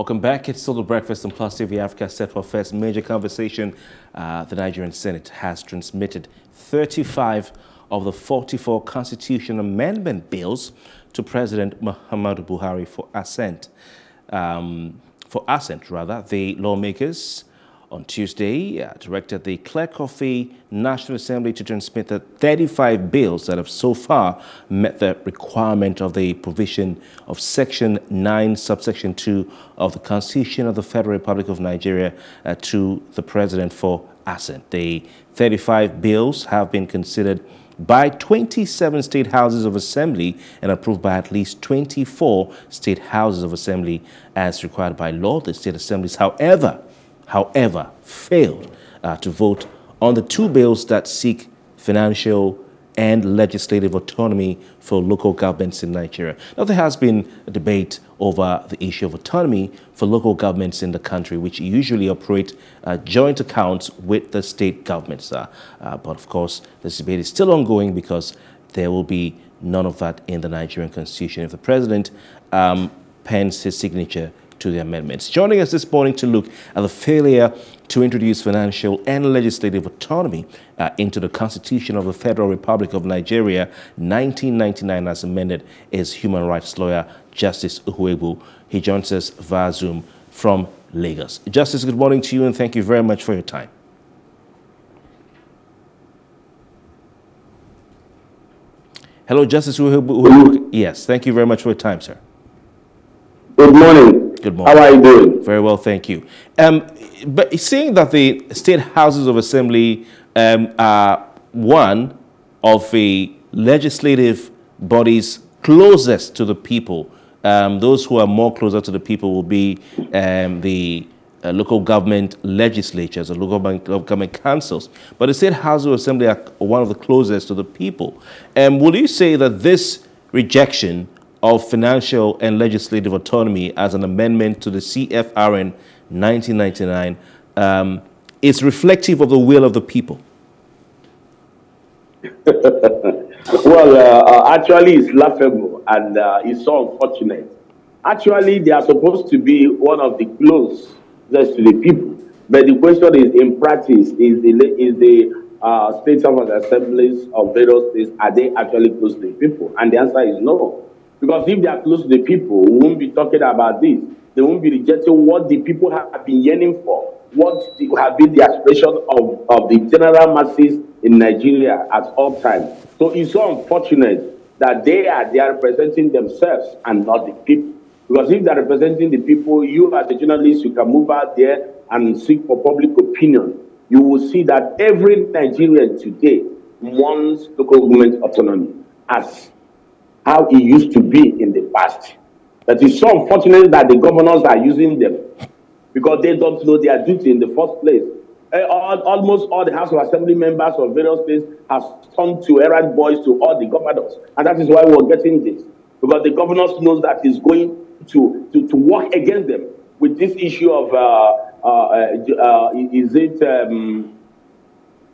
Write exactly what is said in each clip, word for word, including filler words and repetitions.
Welcome back. It's still The Breakfast on Plus T V Africa, set for first major conversation. Uh, the Nigerian Senate has transmitted thirty-five of the forty-four Constitution Amendment bills to President Muhammadu Buhari for assent. Um, for assent, rather, the lawmakers on Tuesday uh, directed the Clerk of the National Assembly to transmit the thirty-five bills that have so far met the requirement of the provision of Section nine, Subsection two of the Constitution of the Federal Republic of Nigeria uh, to the President for assent. The thirty-five bills have been considered by twenty-seven state houses of assembly and approved by at least twenty-four state houses of assembly as required by law. The state assemblies, however, however, failed uh, to vote on the two bills that seek financial and legislative autonomy for local governments in Nigeria. Now, there has been a debate over the issue of autonomy for local governments in the country, which usually operate uh, joint accounts with the state governments. Uh, uh, but, of course, this debate is still ongoing because there will be none of that in the Nigerian Constitution if the president um, pens his signature to the amendments. Joining us this morning to look at the failure to introduce financial and legislative autonomy uh, into the Constitution of the Federal Republic of Nigeria, nineteen ninety-nine as amended, is human rights lawyer Justice Uhuegbu. He joins us via Zoom from Lagos. Justice, good morning to you and thank you very much for your time. Hello, Justice Uhuegbu. Yes, thank you very much for your time, sir. Good morning. Good morning. How are you doing? Very well, thank you. Um, but seeing that the state houses of assembly um, are one of the legislative bodies closest to the people, um, those who are more closer to the people will be um, the uh, local government legislatures, the local government councils. But the state houses of assembly are one of the closest to the people. Um, will you say that this rejection of financial and legislative autonomy as an amendment to the C F R N nineteen ninety-nine um, is reflective of the will of the people? Well, uh, actually, it's laughable and uh, it's so unfortunate. Actually, they are supposed to be one of the closest to the people. But the question is, in practice, is the, is the uh, state of the assemblies of various states, are they actually close to the people? And the answer is no. Because if they are close to the people, we won't be talking about this. They won't be rejecting what the people have been yearning for, what have been the aspiration of, of the general masses in Nigeria at all times. So it's so unfortunate that they are, they are representing themselves and not the people. Because if they are representing the people, you as a journalist, you can move out there and seek for public opinion. You will see that every Nigerian today wants local government autonomy as how it used to be in the past. That is so unfortunate that the governors are using them because they don't know their duty in the first place. Almost all the House of Assembly members of various states have turned to errand boys to all the governors. And that is why we're getting this. Because the governors knows that it's going to, to, to work against them with this issue of, uh, uh, uh, is it... Um,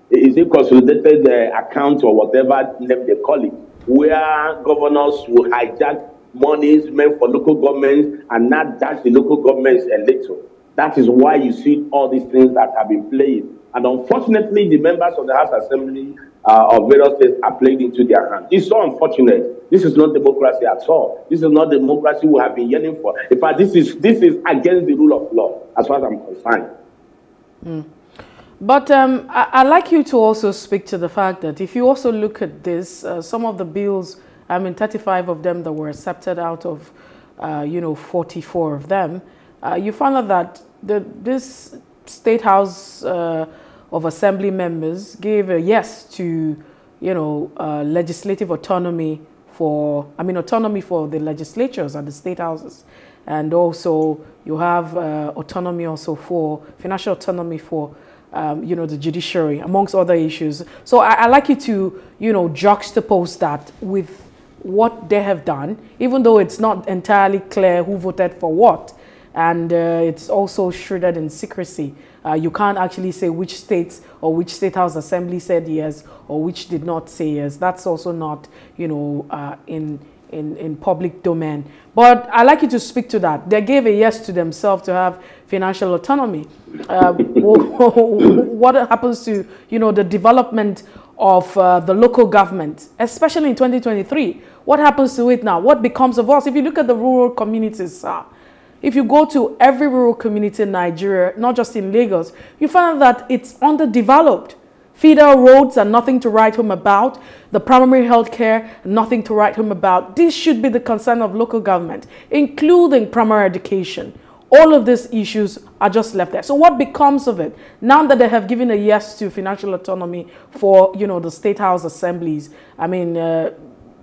is it consolidated uh, account or whatever name they call it, where governors will hijack monies meant for local governments and not dash the local governments a little. That is why you see all these things that have been played. And unfortunately, the members of the House Assembly uh, of various states are played into their hands. It's so unfortunate. This is not democracy at all. This is not democracy we have been yearning for. In fact, this is, this is against the rule of law, as far as I'm concerned. Mm. But um, I, I'd like you to also speak to the fact that if you also look at this, uh, some of the bills, I mean, thirty-five of them that were accepted out of, uh, you know, forty-four of them, uh, you found out that the, this State House uh, of Assembly members gave a yes to, you know, uh, legislative autonomy for, I mean, autonomy for the legislatures and the state houses. And also you have uh, autonomy also for, financial autonomy for, Um, you know, the judiciary, amongst other issues. So I, I like you to, you know, juxtapose that with what they have done, even though it's not entirely clear who voted for what. And uh, it's also shrouded in secrecy. Uh, you can't actually say which states or which state house assembly said yes or which did not say yes. That's also not, you know, uh, in in, in public domain. But I'd like you to speak to that. They gave a yes to themselves to have financial autonomy. Uh, what happens to, you know, the development of uh, the local government, especially in twenty twenty-three? What happens to it now? What becomes of us? If you look at the rural communities, uh, if you go to every rural community in Nigeria, not just in Lagos, you find that it's underdeveloped. Feeder roads are nothing to write home about. The primary health care, nothing to write home about. This should be the concern of local government, including primary education. All of these issues are just left there. So what becomes of it now that they have given a yes to financial autonomy for, you know, the state house assemblies? I mean, uh,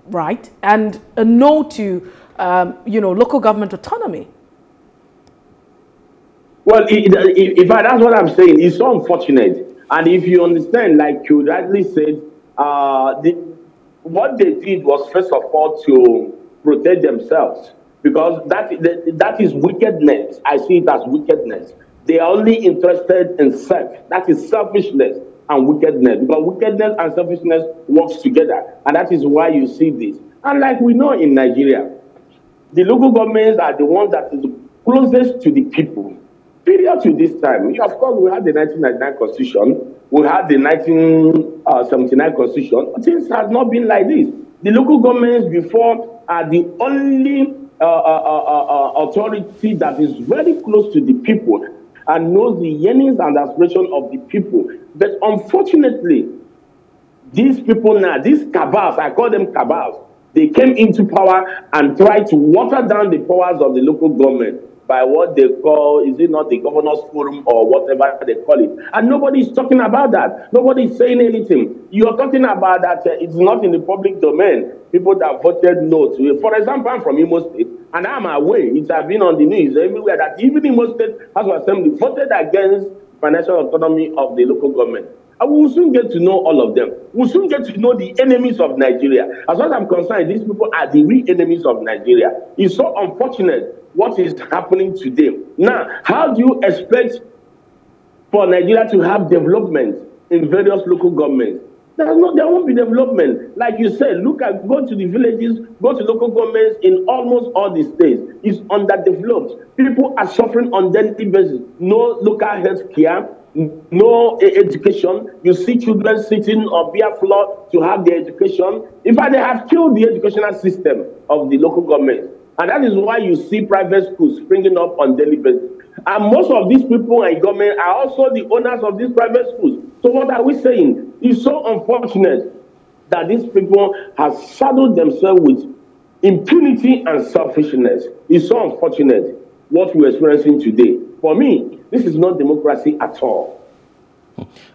right, and a no to, um, you know, local government autonomy. Well, in fact, that's what I'm saying. It's so unfortunate. And if you understand, like you rightly said, uh, the, what they did was first of all to protect themselves, because that, that, that is wickedness. I see it as wickedness. They are only interested in self. That is selfishness and wickedness, because wickedness and selfishness works together. And that is why you see this. And like we know in Nigeria, the local governments are the ones that is closest to the people. Period to this time. Of course, we had the nineteen ninety-nine constitution, we had the nineteen seventy-nine constitution. Things have not been like this. The local governments before are the only uh, uh, uh, uh, authority that is very close to the people and knows the yearnings and aspirations of the people. But unfortunately, these people now, these cabals, I call them cabals, they came into power and tried to water down the powers of the local government by what they call, is it not the governor's forum or whatever they call it? And nobody's talking about that. Nobody's saying anything. You're talking about that uh, it's not in the public domain. People that voted no to it. For example, I'm from Imo State, and I'm away. It has been on the news everywhere that even Imo State House of Assembly voted against financial autonomy of the local government. And we will soon get to know all of them. We'll soon get to know the enemies of Nigeria. As far as I'm concerned, these people are the real enemies of Nigeria. It's so unfortunate what is happening today. Now, how do you expect for Nigeria to have development in various local governments? There's no, there won't be development. Like you said, look at, go to the villages, go to local governments in almost all the states. It's underdeveloped. People are suffering on daily basis. No local health care, no education. You see children sitting on bare floor to have their education. In fact, they have killed the educational system of the local government. And that is why you see private schools springing up on daily basis. And most of these people in government are also the owners of these private schools. So what are we saying? It's so unfortunate that these people have saddled themselves with impunity and selfishness. It's so unfortunate what we're experiencing today. For me, this is not democracy at all.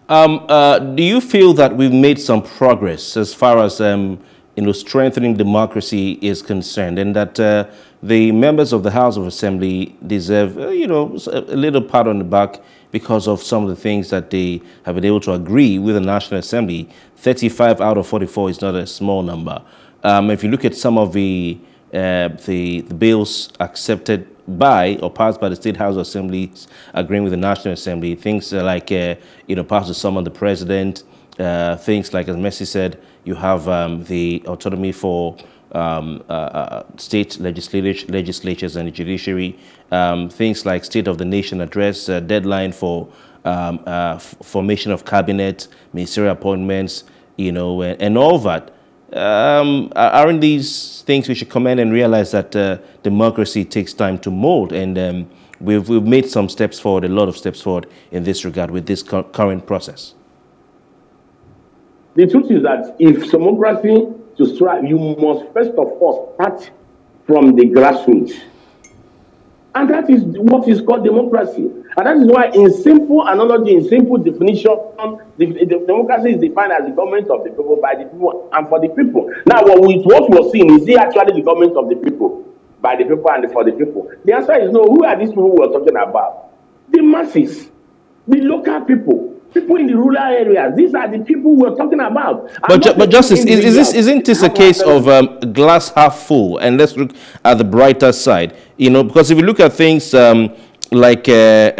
Um, uh, do you feel that we've made some progress as far as um, you know, strengthening democracy is concerned, and that uh, the members of the House of Assembly deserve, uh, you know, a little pat on the back because of some of the things that they have been able to agree with the National Assembly? thirty-five out of forty-four is not a small number. Um, if you look at some of the, uh, the, the bills accepted by or passed by the State House of Assembly agreeing with the National Assembly, things like, uh, you know, pass to summon the president, Uh, things like, as Messi said, you have um, the autonomy for um, uh, uh, state legislatures, legislatures and the judiciary, um, things like State of the Nation Address, uh, deadline for um, uh, formation of cabinet, ministerial appointments, you know, and, and all that. Um, aren't these things we should commend and realize that uh, democracy takes time to mold, and um, we've, we've made some steps forward, a lot of steps forward in this regard with this current process? The truth is that if democracy to strive, you must first of all start from the grassroots. And that is what is called democracy. And that is why in simple analogy, in simple definition, the, the democracy is defined as the government of the people, by the people, and for the people. Now, what, we, what we're seeing, is it actually the government of the people, by the people, and for the people? The answer is no. Who are these people we're talking about? The masses, the local people. People in the rural areas, these are the people we're talking about. But, ju but Justice, is, is this, isn't this a case of um, glass half full? And let's look at the brighter side. You know, because if you look at things um, like uh, uh,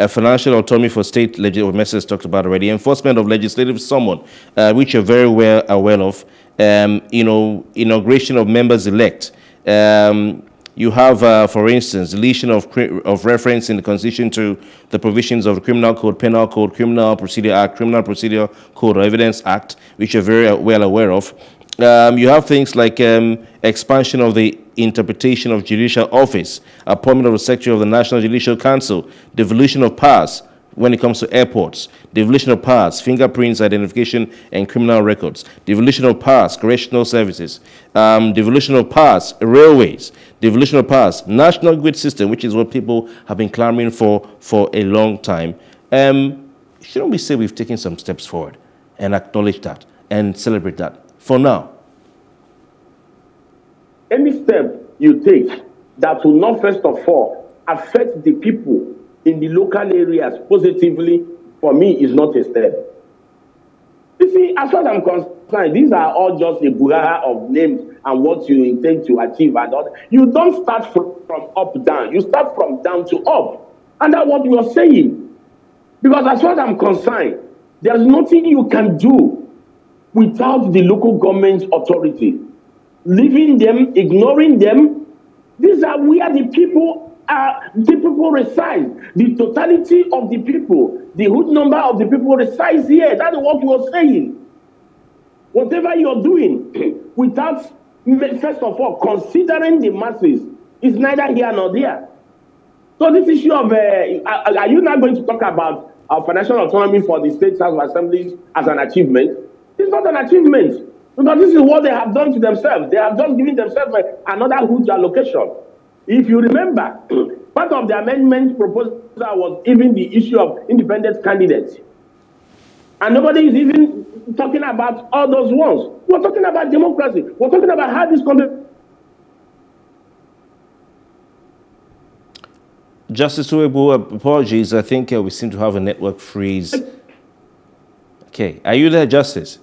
uh, financial autonomy for state legislators talked about already, enforcement of legislative summon, uh, which you're very well aware of, um, you know, inauguration of members-elect. Um, you have, uh, for instance, deletion of, of reference in the Constitution to the provisions of the Criminal Code, Penal Code, Criminal Procedure Act, Criminal Procedure Code or Evidence Act, which you're very well aware of. Um, you have things like um, expansion of the interpretation of judicial office, appointment of the Secretary of the National Judicial Council, devolution of powers when it comes to airports, devolution of powers, fingerprints, identification, and criminal records, devolution of powers, correctional services, um, devolution of powers, railways, devolution of powers, national grid system, which is what people have been clamoring for for a long time. Um, shouldn't we say we've taken some steps forward and acknowledge that and celebrate that? For now, any step you take that will not first of all affect the people in the local areas positively, for me, is not a step. You see, as far as I'm concerned, these are all just a bugger of names and what you intend to achieve and all. You don't start from up down. You start from down to up, and that's what you are saying. Because as far as I'm concerned, there's nothing you can do without the local government authority, leaving them, ignoring them. These are where the people are, the people reside. The totality of the people, the huge number of the people resides here. That's what we're saying. Whatever you're doing, without, first of all, considering the masses, is neither here nor there. So this issue of, uh, are you not going to talk about our financial autonomy for the state house of assemblies as an achievement? It's not an achievement, because this is what they have done to themselves. They have just given themselves another huge allocation. If you remember, part of the amendment proposal was even the issue of independent candidates. And nobody is even talking about all those ones. We're talking about democracy. We're talking about how this country... Justice Uhuegbu, apologies. I think uh, we seem to have a network freeze. Okay. Are you there, Justice?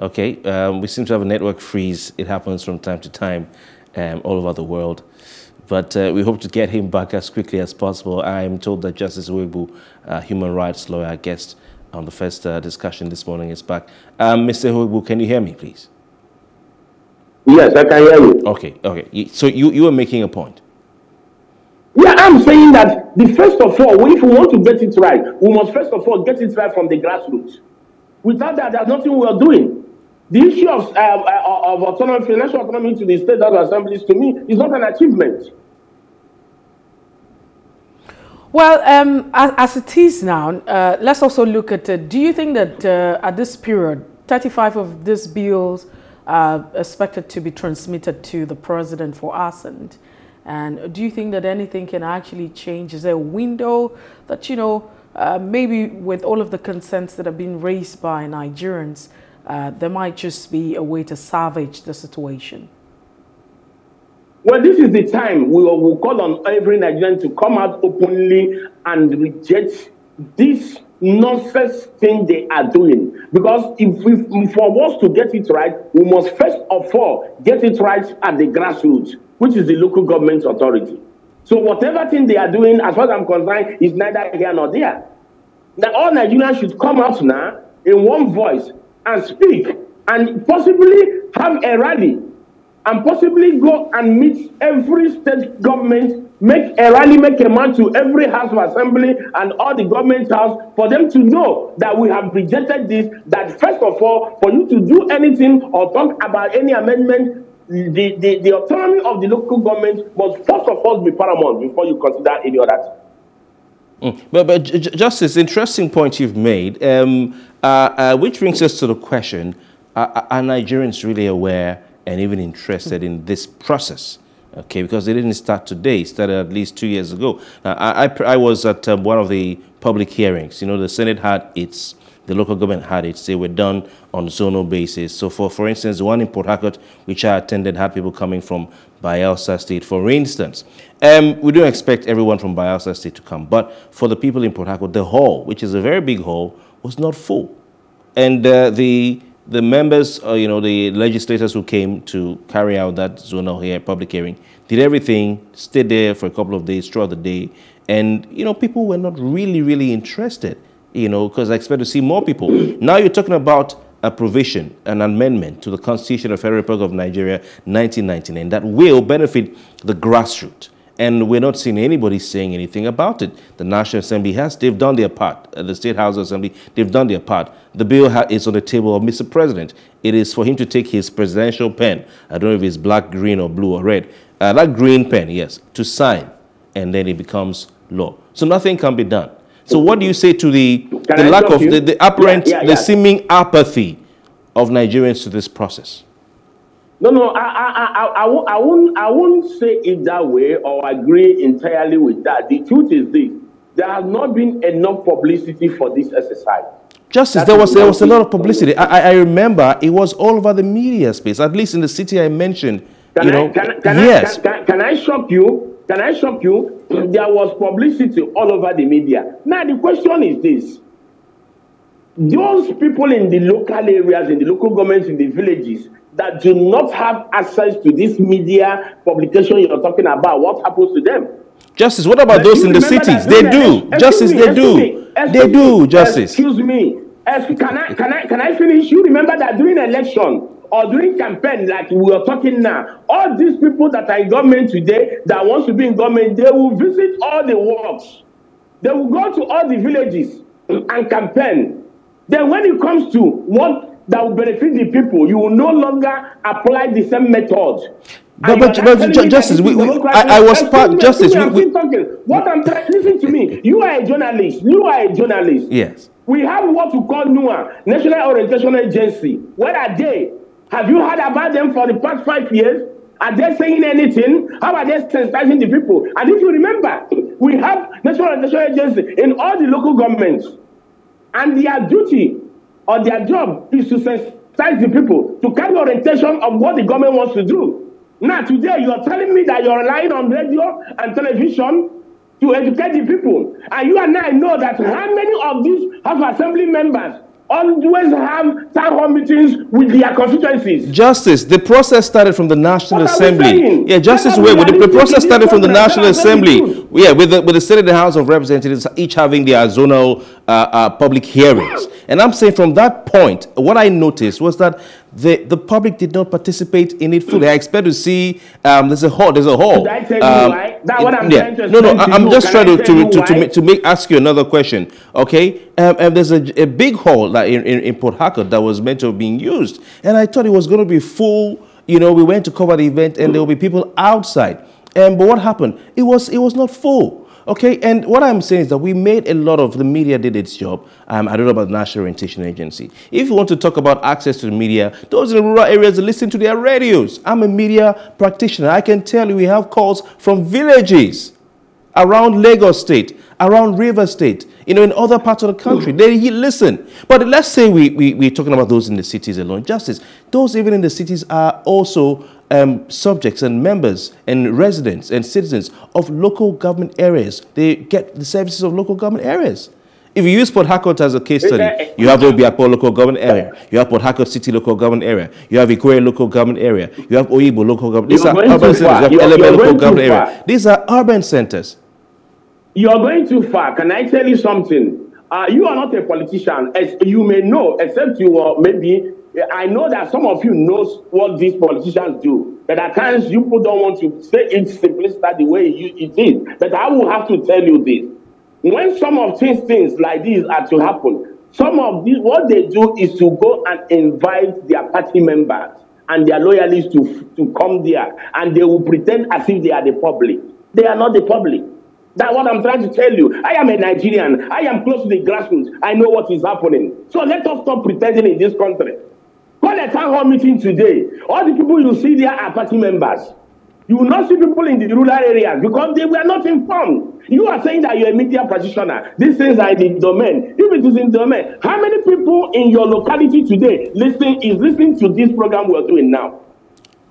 Okay, um, we seem to have a network freeze. It happens from time to time um, all over the world. But uh, we hope to get him back as quickly as possible. I am told that Justice Uhuegbu, uh, human rights lawyer, guest on the first uh, discussion this morning, is back. Um, Mister Uhuegbu, can you hear me, please? Yes, I can hear you. Okay, okay. So you, you were making a point. Yeah, I'm saying that the first of all, if we want to get it right, we must first of all get it right from the grassroots. Without that, there's nothing we are doing. The issue of, uh, of autonomy, financial autonomy to the state house assemblies, to me, is not an achievement. Well, um, as, as it is now, uh, let's also look at, uh, do you think that uh, at this period, thirty-five of these bills are expected to be transmitted to the president for assent? And do you think that anything can actually change? Is there a window that, you know, Uh, maybe with all of the concerns that have been raised by Nigerians, uh, there might just be a way to salvage the situation? Well, this is the time we will call on every Nigerian to come out openly and reject this nonsense thing they are doing. Because if we, for us to get it right, we must first of all get it right at the grassroots, which is the local government authority. So whatever thing they are doing, as far as I'm concerned, is neither here nor there. Now, all Nigerians should come out now in one voice and speak and possibly have a rally and possibly go and meet every state government, make a rally, make a march to every house of assembly and all the government house for them to know that we have rejected this, that first of all, for you to do anything or talk about any amendment, The, the, the autonomy of the local government must first of all be paramount before you consider any other. Mm. But, but Justice, interesting point you've made, um, uh, uh, which brings us to the question, uh, are Nigerians really aware and even interested in this process? Okay, because it didn't start today, it started at least two years ago. Uh, I, I, I was at um, one of the public hearings. You know, the Senate had its... The local government had it. They were done on zonal basis. So, for, for instance, the one in Port Harcourt, which I attended, had people coming from Bayelsa State, for instance. Um, we don't expect everyone from Bayelsa State to come. But for the people in Port Harcourt, the hall, which is a very big hall, was not full. And uh, the the members, uh, you know, the legislators who came to carry out that zonal here public hearing did everything, stayed there for a couple of days throughout the day, and you know, people were not really, really interested, you know, because I expect to see more people. Now you're talking about a provision, an amendment to the Constitution of the Federal Republic of Nigeria, nineteen ninety-nine, that will benefit the grassroots. And we're not seeing anybody saying anything about it. The National Assembly has, they've done their part. The State House Assembly, they've done their part. The bill ha is on the table of Mister President. It is for him to take his presidential pen. I don't know if it's black, green, or blue, or red. Uh, that green pen, yes, to sign. And then it becomes law. So nothing can be done. So what do you say to the, the lack of, the, the apparent, yeah, yeah, yeah. the seeming apathy of Nigerians to this process? No, no, I, I, I, I, won't, I, won't, I won't say it that way or agree entirely with that. The truth is this. There has not been enough publicity for this exercise. Justice, there was, there was a lot of publicity. I, I remember it was all over the media space, at least in the city I mentioned. Can you I, know, can, can yes. I, can, can I shock you? Can I shock you? There was publicity all over the media. Now, the question is this. Those people in the local areas, in the local governments, in the villages, that do not have access to this media publication you're talking about, what happens to them? Justice, what about but those in the cities? They do. Justice, they do. They do, Justice. Excuse me. Excuse, can, I, can, I, can I finish? You remember that during election or during campaign, like we are talking now, all these people that are in government today, that wants to be in government, they will visit all the wards. They will go to all the villages and campaign. Then when it comes to what that will benefit the people, you will no longer apply the same method. But, but, but ju Justice, we, we, I, I was part, me, Justice, me, we, I'm we, what I'm trying, listen to me, you are a journalist, you are a journalist. Yes. We have what we call N U A, National Orientation Agency. Where are they? Have you heard about them for the past five years? Are they saying anything? How are they sensitizing the people? And if you remember, we have National Orientation Agency in all the local governments, and their duty or their job is to sensitize the people to kind of orientation of what the government wants to do. Now, today, you are telling me that you're relying on radio and television to educate the people. And you and I know that how many of these House Assembly members always have town hall meetings with their constituencies? Justice, the process started from the National Assembly. Yeah, Justice, wait, the, the process started from the National Assembly. Yeah, with the, with the Senate and House of Representatives each having their zonal uh, uh, public hearings. And I'm saying from that point, what I noticed was that the, the public did not participate in it fully. I expect to see, um, there's a hall, there's a hall. Did I tell um, you why? That's what I'm yeah. trying to No, no, I'm you. just Can trying to, to, to, to, make, to make, ask you another question, okay? Um, and there's a, a big hall that in, in, in Port Harcourt that was meant to be used. And I thought it was going to be full, you know, we went to cover the event and there will be people outside. Um, but what happened? It was, it was not full. Okay, and what I'm saying is that we made a lot of, the media did its job. Um, I don't know about the National Orientation Agency. If you want to talk about access to the media, those in the rural areas listen to their radios. I'm a media practitioner. I can tell you we have calls from villages around Lagos State, around Rivers State, you know, in other parts of the country. They listen. But let's say we, we, we're talking about those in the cities alone. Justice, those even in the cities are also Um, subjects and members and residents and citizens of local government areas. They get the services of local government areas. If you use Port Harcourt as a case study, you have Obi-Apo local government area, you have Port Harcourt City local government area, you have Ikwerre local government area, you have Oyibo local government. These are urban centers. You have L M A local government area. These are urban centers. You are going too far. Can I tell you something? Uh, you are not a politician, as you may know, except you are maybe. I know that some of you knows what these politicians do, but at times you people don't want to say it simply the way you, it is. But I will have to tell you this. When some of these things like these are to happen, some of these, what they do is to go and invite their party members and their loyalists to, to come there, and they will pretend as if they are the public. They are not the public. That's what I'm trying to tell you. I am a Nigerian. I am close to the grassroots. I know what is happening. So let us stop pretending in this country. Call a town hall meeting today. All the people you see there are party members. You will not see people in the rural areas because they were not informed. You are saying that you're a media practitioner. These things are in the domain. If it is in the domain, how many people in your locality today listen, is listening to this program we are doing now?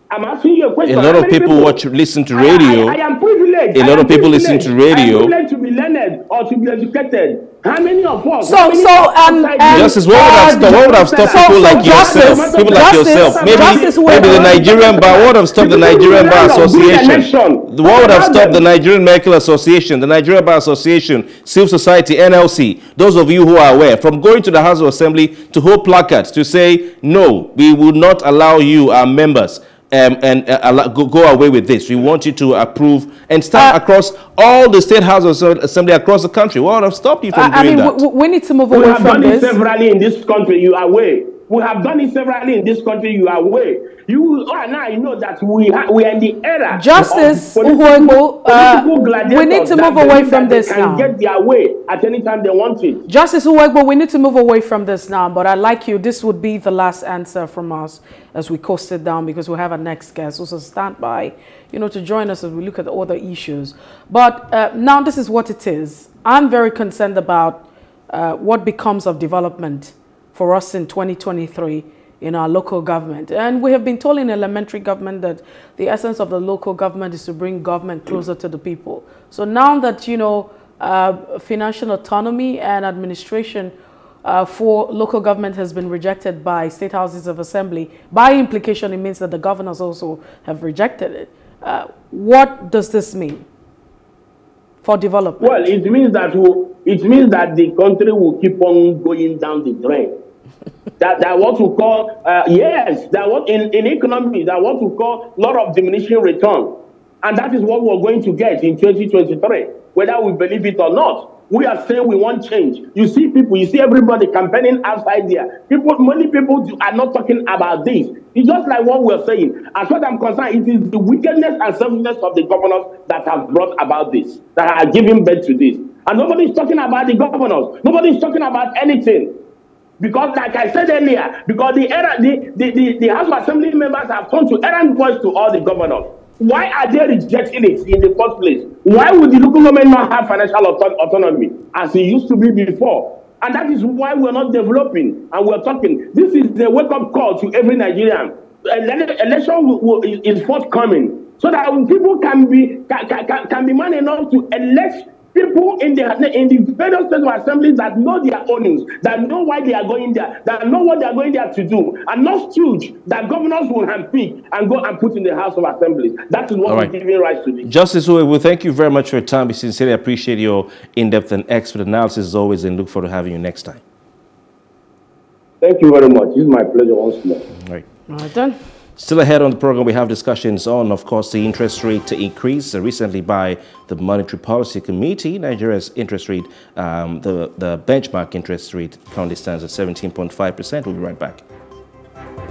I'm asking you a question. A lot of people, people watch, listen to radio. I, I, I am privileged. A lot of people listen to radio. I am privileged to be learned or to be educated. How many of us? So, so, um, Justice, what would have, what would have stopped people like yourself? People like yourself. Maybe, maybe the Nigerian Bar. What would have stopped the Nigerian Bar Association? What would have stopped the Nigerian Medical Association, the Nigerian Bar Association, Civil Society, N L C, those of you who are aware, from going to the House of Assembly to hold placards to say, no, we will not allow you, our members, Um, and uh, go, go away with this. We want you to approve and start uh, across all the state houses of assembly across the country. What would have stopped you from uh, doing I mean, that? We, we need to move we away from this. We have done it severally in this country. You are away. We have done it severally in this country. You are away. You are now. You know that we ha we are in the era. Justice Uhuegbu. Uh, we need to move away from this now. Can get their way at any time they want it. Justice Uhuegbu, we need to move away from this now. But I like you. This would be the last answer from us, as we coast it down, because we have our next guest. Also stand by, you know, to join us as we look at all the issues. But uh, now this is what it is. I'm very concerned about uh, what becomes of development for us in twenty twenty-three in our local government. And we have been told in elementary government that the essence of the local government is to bring government closer to the people. So now that, you know, uh, financial autonomy and administration Uh, for local government has been rejected by state houses of assembly. By implication, it means that the governors also have rejected it. Uh, what does this mean for development? Well, it means that we'll, it means that the country will keep on going down the drain. that that what we call uh, yes, that what in in economy that what we call lot of diminishing return, and that is what we're going to get in twenty twenty-three, whether we believe it or not. We are saying we want change. You see people, you see everybody campaigning outside there. People, many people do, are not talking about this. It's just like what we're saying. As far as I'm concerned, it is the wickedness and selfishness of the governors that have brought about this, that are giving birth to this. And nobody's talking about the governors. Nobody's talking about anything. Because, like I said earlier, because the, era, the, the, the, the House of Assembly members have turned to errand boys to all the governors. Why are they rejecting it in the first place? Why would the local government not have financial auto autonomy as it used to be before? And that is why we're not developing and we're talking. This is the wake-up call to every Nigerian. Ele election will, will, is forthcoming so that people can be, can, can, can be man enough to elect people in the, in the various states of assemblies that know their ownings, that know why they are going there, that know what they are going there to do, and not huge that governors will handpick and go and put in the House of Assemblies. That is what right. we're giving rise to this. Justice Uhuegbu, thank you very much for your time. We sincerely appreciate your in-depth and expert analysis as always, and look forward to having you next time. Thank you very much. It's my pleasure once more. All right. All right, then. Still ahead on the program, we have discussions on, of course, the interest rate increase recently by the Monetary Policy Committee. Nigeria's interest rate, um, the, the benchmark interest rate currently stands at seventeen point five percent. We'll be right back.